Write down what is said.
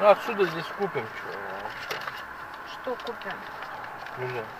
Ну отсюда здесь купим. Что купим? Ну, да.